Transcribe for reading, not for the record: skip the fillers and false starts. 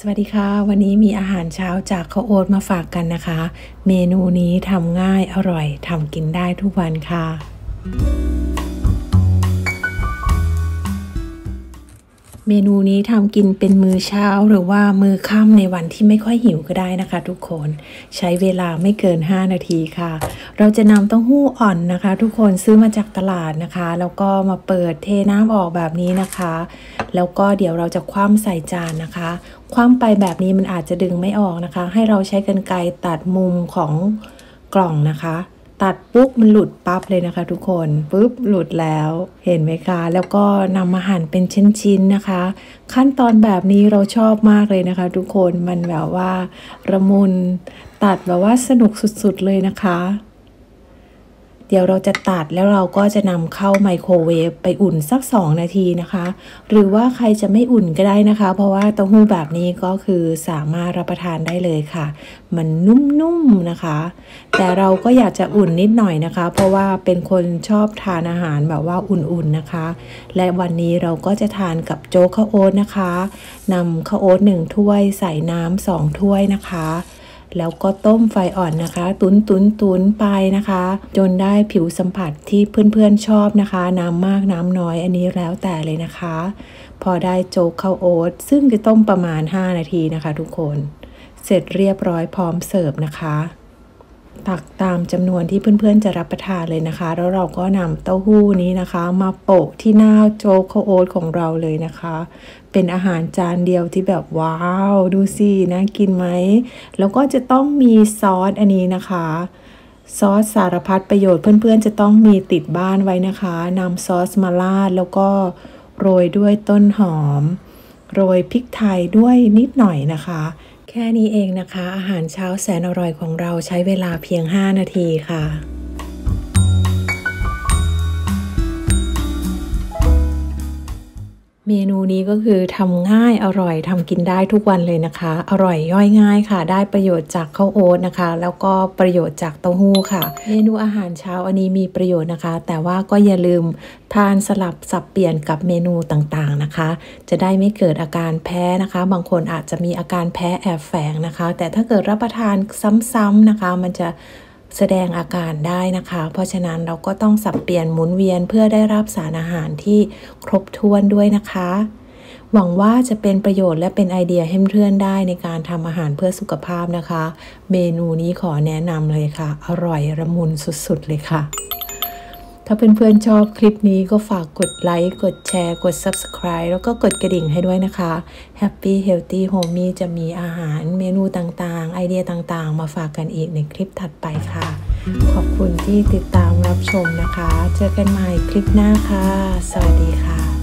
สวัสดีค่ะวันนี้มีอาหารเช้าจากข้าวโอ๊ตมาฝากกันนะคะเมนูนี้ทำง่ายอร่อยทำกินได้ทุกวันค่ะเมนูนี้ทำกินเป็นมื้อเช้าหรือว่ามื้อค่ำในวันที่ไม่ค่อยหิวก็ได้นะคะทุกคนใช้เวลาไม่เกิน5นาทีค่ะเราจะนำเต้าหู้อ่อนนะคะทุกคนซื้อมาจากตลาดนะคะแล้วก็มาเปิดเทน้ำออกแบบนี้นะคะแล้วก็เดี๋ยวเราจะคว่ำใส่จานนะคะคว่ำไปแบบนี้มันอาจจะดึงไม่ออกนะคะให้เราใช้กรรไกรตัดมุมของกล่องนะคะตัดปุ๊บมันหลุดปั๊บเลยนะคะทุกคนปุ๊บหลุดแล้วเห็นไหมคะแล้วก็นำมาหั่นเป็นชิ้นๆนะคะขั้นตอนแบบนี้เราชอบมากเลยนะคะทุกคนมันแบบว่าระมุนตัดแบบว่าสนุกสุดๆเลยนะคะเดี๋ยวเราจะตัดแล้วเราก็จะนำเข้าไมโครเวฟไปอุ่นสัก2นาทีนะคะหรือว่าใครจะไม่อุ่นก็ได้นะคะเพราะว่าเต้าหู้แบบนี้ก็คือสามารถรับประทานได้เลยค่ะมันนุ่มๆนะคะแต่เราก็อยากจะอุ่นนิดหน่อยนะคะเพราะว่าเป็นคนชอบทานอาหารแบบว่าอุ่นๆนะคะและวันนี้เราก็จะทานกับโจ๊กข้าวโอ๊ตนะคะนำข้าวโอ๊ต1ถ้วยใส่น้ำ2ถ้วยนะคะแล้วก็ต้มไฟอ่อนนะคะตุ๋นไปนะคะจนได้ผิวสัมผัสที่เพื่อนๆชอบนะคะน้ำมากน้ำน้อยอันนี้แล้วแต่เลยนะคะพอได้โจ๊กข้าวโอ๊ตซึ่งจะต้มประมาณ5นาทีนะคะทุกคนเสร็จเรียบร้อยพร้อมเสิร์ฟนะคะตักตามจำนวนที่เพื่อนๆจะรับประทานเลยนะคะแล้วเราก็นำเต้าหู้นี้นะคะมาโปะที่หน้าโจ๊กข้าวโอ๊ตของเราเลยนะคะเป็นอาหารจานเดียวที่แบบว้าวดูสิน่ากินไหมแล้วก็จะต้องมีซอสอันนี้นะคะซอสสารพัดประโยชน์เพื่อนๆจะต้องมีติดบ้านไว้นะคะนำซอสมาราดแล้วก็โรยด้วยต้นหอมโรยพริกไทยด้วยนิดหน่อยนะคะแค่นี้เองนะคะอาหารเช้าแสนอร่อยของเราใช้เวลาเพียง5นาทีค่ะเมนูนี้ก็คือทำง่ายอร่อยทำกินได้ทุกวันเลยนะคะอร่อยย่อยง่ายค่ะได้ประโยชน์จากข้าวโอ๊ตนะคะแล้วก็ประโยชน์จากเต้าหู้ค่ะเมนูอาหารเช้าอันนี้มีประโยชน์นะคะแต่ว่าก็อย่าลืมทานสลับสับเปลี่ยนกับเมนูต่างๆนะคะจะได้ไม่เกิดอาการแพ้นะคะบางคนอาจจะมีอาการแพ้แอบแฝงนะคะแต่ถ้าเกิดรับประทานซ้ำๆนะคะมันจะแสดงอาการได้นะคะเพราะฉะนั้นเราก็ต้องสับเปลี่ยนหมุนเวียนเพื่อได้รับสารอาหารที่ครบถ้วนด้วยนะคะหวังว่าจะเป็นประโยชน์และเป็นไอเดียให้เพื่อนได้ในการทำอาหารเพื่อสุขภาพนะคะเมนูนี้ขอแนะนำเลยค่ะอร่อยระมุนสุดๆเลยค่ะถ้าเพื่อนๆชอบคลิปนี้ก็ฝากกดไลค์กดแชร์กด Subscribe แล้วก็กดกระดิ่งให้ด้วยนะคะ Happy Healthy Homey จะมีอาหารเมนูต่างๆไอเดียต่างๆมาฝากกันอีกในคลิปถัดไปค่ะขอบคุณที่ติดตามรับชมนะคะเจอกันใหม่คลิปหน้าค่ะสวัสดีค่ะ